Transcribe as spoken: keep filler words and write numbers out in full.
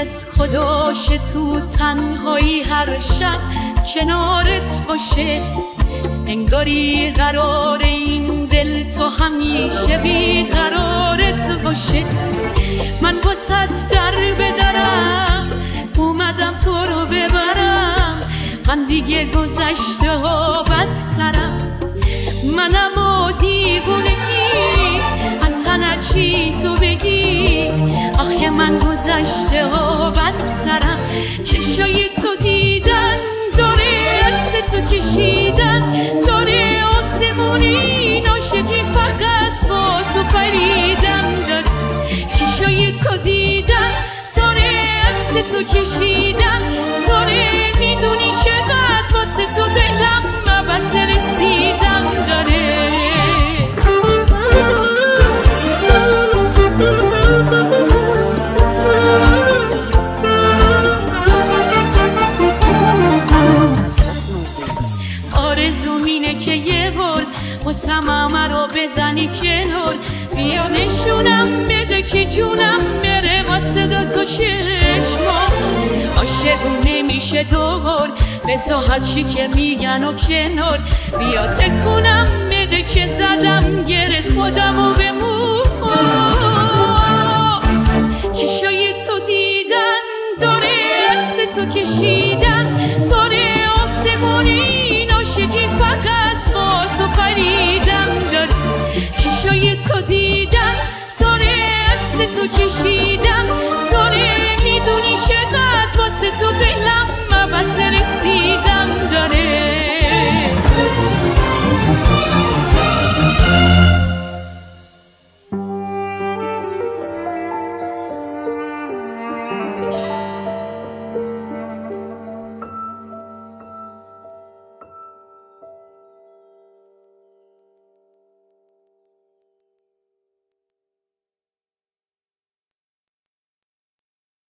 از خداش تو تنهایی هر شب کنارت باشه، انگاری قرار این دل تو همیشه بی قرارت باشه. من واسط در بدرم اومدم تو رو ببرم، من دیگه گذشته ها بس سرم، منم و دیوونگی از هنه چی تو بگی، آخ که من گذشته ها بس سرم. چشای تو دیدن داره عکس تو کشیدن، داره آسمونی ناشکی فقط با تو پریدن، داره چشای تو دیدن داره عکس تو کشیدن، داره میدونی چقدر واسه تو دلم مبسه رسیدم داره. آرزوم اینه که یه بار مصممه رو بزنی کنار، بیا نشونم بده که جونم بره واسه دو تا چشما، عاشق نمیشه دوبار بزا هرچی که میگن و کنار، بیا تکونم بده که زدم گره خودم و به مو. چشای تو دیدن داره عکس تو کشیدن، داره آسمونی ناشکی فقط با تو پریدن، داره چشای تو دیدن داره عکس تو کشیدن.